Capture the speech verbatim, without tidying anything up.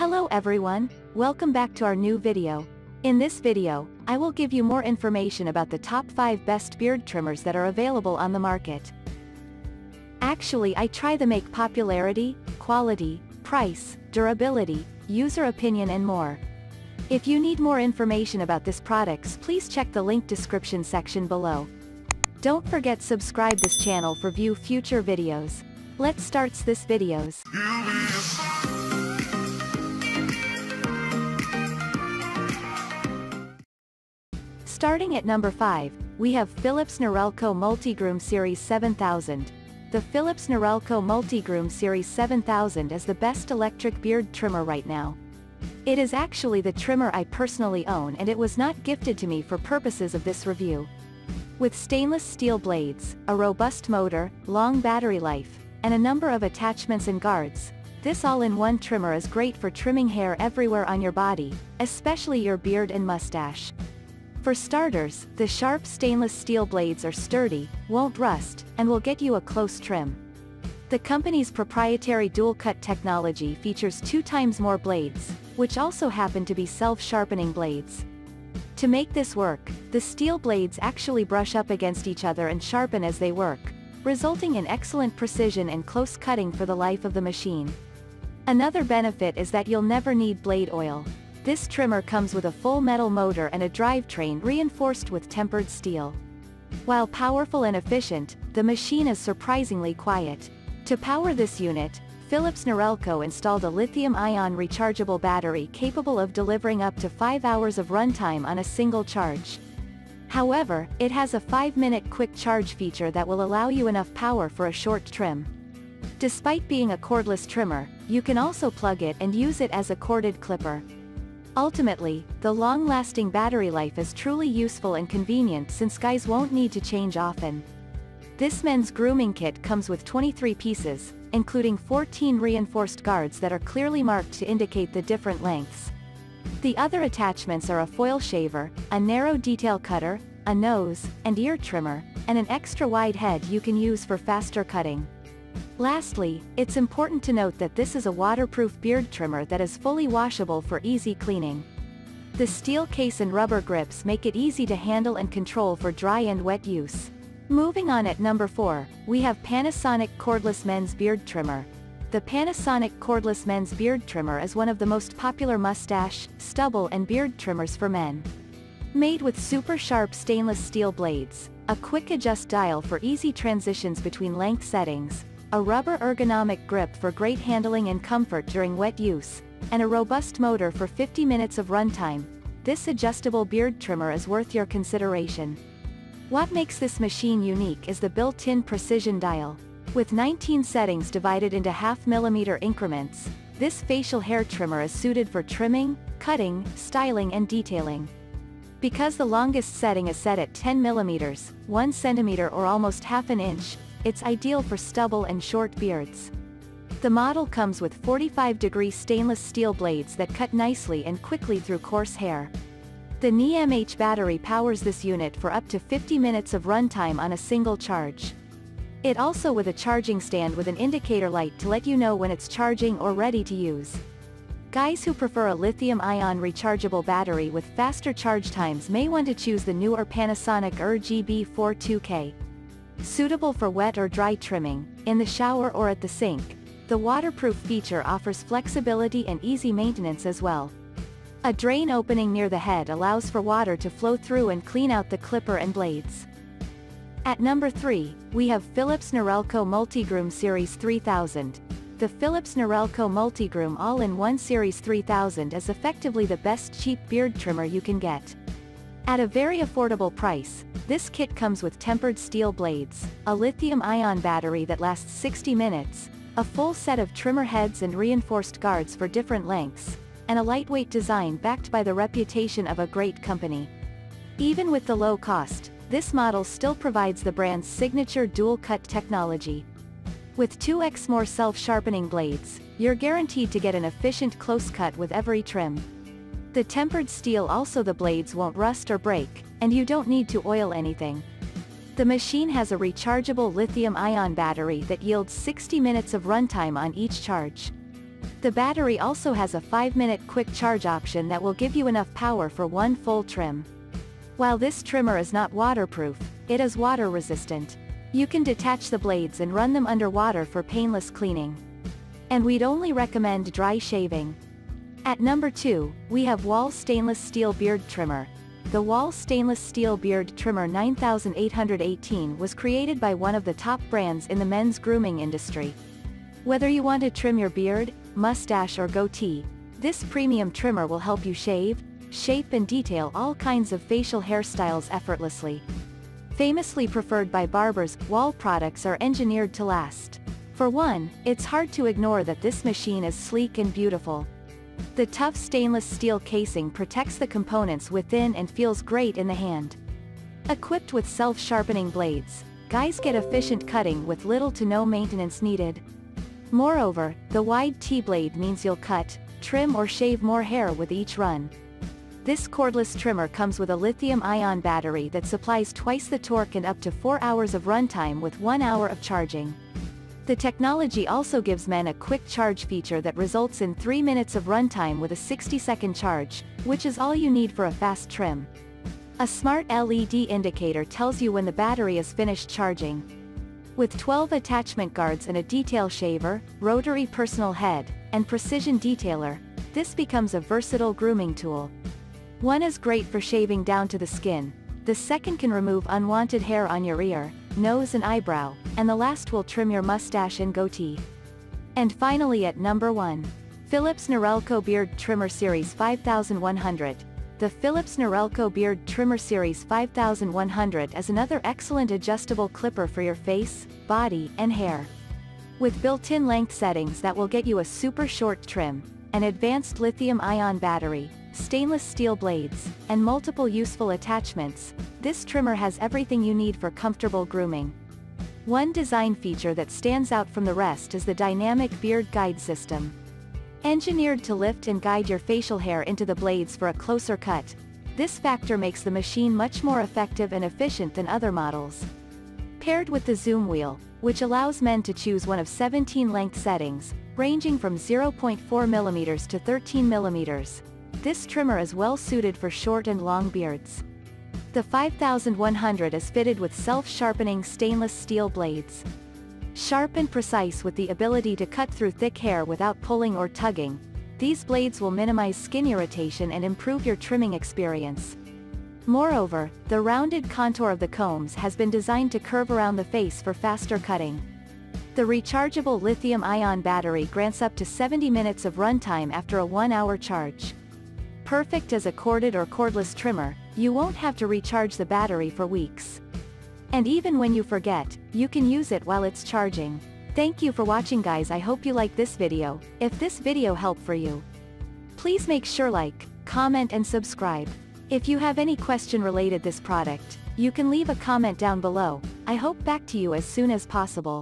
Hello everyone, welcome back to our new video. In this video, I will give you more information about the top five best beard trimmers that are available on the market. Actually, I try to make popularity, quality, price, durability, user opinion and more. If you need more information about this products, please check the link description section below. Don't forget subscribe this channel for view future videos. Let's start this videos. Starting at number five, we have Philips Norelco Multigroom Series seven thousand. The Philips Norelco Multigroom Series seven thousand is the best electric beard trimmer right now. It is actually the trimmer I personally own, and it was not gifted to me for purposes of this review. With stainless steel blades, a robust motor, long battery life, and a number of attachments and guards, this all-in-one trimmer is great for trimming hair everywhere on your body, especially your beard and mustache. For starters, the sharp stainless steel blades are sturdy, won't rust, and will get you a close trim. The company's proprietary dual-cut technology features two times more blades, which also happen to be self-sharpening blades. To make this work, the steel blades actually brush up against each other and sharpen as they work, resulting in excellent precision and close cutting for the life of the machine. Another benefit is that you'll never need blade oil. This trimmer comes with a full metal motor and a drivetrain reinforced with tempered steel. While powerful and efficient, the machine is surprisingly quiet. To power this unit, Philips Norelco installed a lithium-ion rechargeable battery capable of delivering up to five hours of runtime on a single charge. However, it has a five minute quick charge feature that will allow you enough power for a short trim. Despite being a cordless trimmer, you can also plug it and use it as a corded clipper. Ultimately, the long-lasting battery life is truly useful and convenient since guys won't need to change often. This men's grooming kit comes with twenty-three pieces, including fourteen reinforced guards that are clearly marked to indicate the different lengths. The other attachments are a foil shaver, a narrow detail cutter, a nose and ear trimmer, and an extra wide head you can use for faster cutting. Lastly, it's important to note that this is a waterproof beard trimmer that is fully washable for easy cleaning. The steel case and rubber grips make it easy to handle and control for dry and wet use. Moving on at number four, we have Panasonic Cordless Men's Beard Trimmer. The Panasonic Cordless Men's Beard Trimmer is one of the most popular mustache, stubble and beard trimmers for men. Made with super sharp stainless steel blades, a quick adjust dial for easy transitions between length settings, a rubber ergonomic grip for great handling and comfort during wet use, and a robust motor for fifty minutes of runtime, this adjustable beard trimmer is worth your consideration. What makes this machine unique is the built-in precision dial. With nineteen settings divided into half millimeter increments, this facial hair trimmer is suited for trimming, cutting, styling and detailing. Because the longest setting is set at ten millimeters, one centimeter or almost half an inch, it's ideal for stubble and short beards. The model comes with forty-five degree stainless steel blades that cut nicely and quickly through coarse hair. The N I M H battery powers this unit for up to fifty minutes of runtime on a single charge. It also with a charging stand with an indicator light to let you know when it's charging or ready to use. Guys who prefer a lithium-ion rechargeable battery with faster charge times may want to choose the newer Panasonic R G B forty-two K. Suitable for wet or dry trimming, in the shower or at the sink, the waterproof feature offers flexibility and easy maintenance as well. A drain opening near the head allows for water to flow through and clean out the clipper and blades. At number three, we have Philips Norelco Multigroom Series three thousand. The Philips Norelco Multigroom All-in-One Series three thousand is effectively the best cheap beard trimmer you can get. At a very affordable price, this kit comes with tempered steel blades, a lithium-ion battery that lasts sixty minutes, a full set of trimmer heads and reinforced guards for different lengths, and a lightweight design backed by the reputation of a great company. Even with the low cost, this model still provides the brand's signature dual-cut technology. With two X more self-sharpening blades, you're guaranteed to get an efficient close cut with every trim. The tempered steel also the blades won't rust or break, and you don't need to oil anything. The machine has a rechargeable lithium-ion battery that yields sixty minutes of runtime on each charge. The battery also has a five minute quick charge option that will give you enough power for one full trim. While this trimmer is not waterproof, it is water resistant. You can detach the blades and run them underwater for painless cleaning. And we'd only recommend dry shaving. At number two, we have Wahl Stainless Steel Beard Trimmer. The Wahl Stainless Steel Beard Trimmer nine thousand eight hundred eighteen was created by one of the top brands in the men's grooming industry. Whether you want to trim your beard, mustache or goatee, this premium trimmer will help you shave, shape and detail all kinds of facial hairstyles effortlessly. Famously preferred by barbers, Wahl products are engineered to last. For one, it's hard to ignore that this machine is sleek and beautiful. The tough stainless steel casing protects the components within and feels great in the hand. Equipped with self-sharpening blades, guys get efficient cutting with little to no maintenance needed. Moreover, the wide T-blade means you'll cut, trim or shave more hair with each run. This cordless trimmer comes with a lithium-ion battery that supplies twice the torque and up to four hours of runtime with one hour of charging. The technology also gives men a quick charge feature that results in three minutes of runtime with a sixty second charge, which is all you need for a fast trim. A smart L E D indicator tells you when the battery is finished charging. With twelve attachment guards and a detail shaver, rotary personal head, and precision detailer, this becomes a versatile grooming tool. One is great for shaving down to the skin, the second can remove unwanted hair on your ear, nose and eyebrow, and the last will trim your mustache and goatee. And finally at number one, Philips Norelco Beard Trimmer Series fifty one hundred. The Philips Norelco Beard Trimmer Series fifty one hundred is another excellent adjustable clipper for your face, body, and hair. With built-in length settings that will get you a super short trim, an advanced lithium-ion battery, stainless steel blades, and multiple useful attachments, this trimmer has everything you need for comfortable grooming. One design feature that stands out from the rest is the dynamic beard guide system. Engineered to lift and guide your facial hair into the blades for a closer cut, this factor makes the machine much more effective and efficient than other models. Paired with the zoom wheel, which allows men to choose one of seventeen length settings, ranging from zero point four millimeters to thirteen millimeters, this trimmer is well suited for short and long beards. The fifty one hundred is fitted with self-sharpening stainless steel blades. Sharp and precise with the ability to cut through thick hair without pulling or tugging, these blades will minimize skin irritation and improve your trimming experience. Moreover, the rounded contour of the combs has been designed to curve around the face for faster cutting. The rechargeable lithium-ion battery grants up to seventy minutes of runtime after a one hour charge. Perfect as a corded or cordless trimmer, you won't have to recharge the battery for weeks. And even when you forget, you can use it while it's charging. Thank you for watching, guys. I hope you like this video. If this video helped for you, please make sure like, comment and subscribe. If you have any question related this product, you can leave a comment down below. I hope back to you as soon as possible.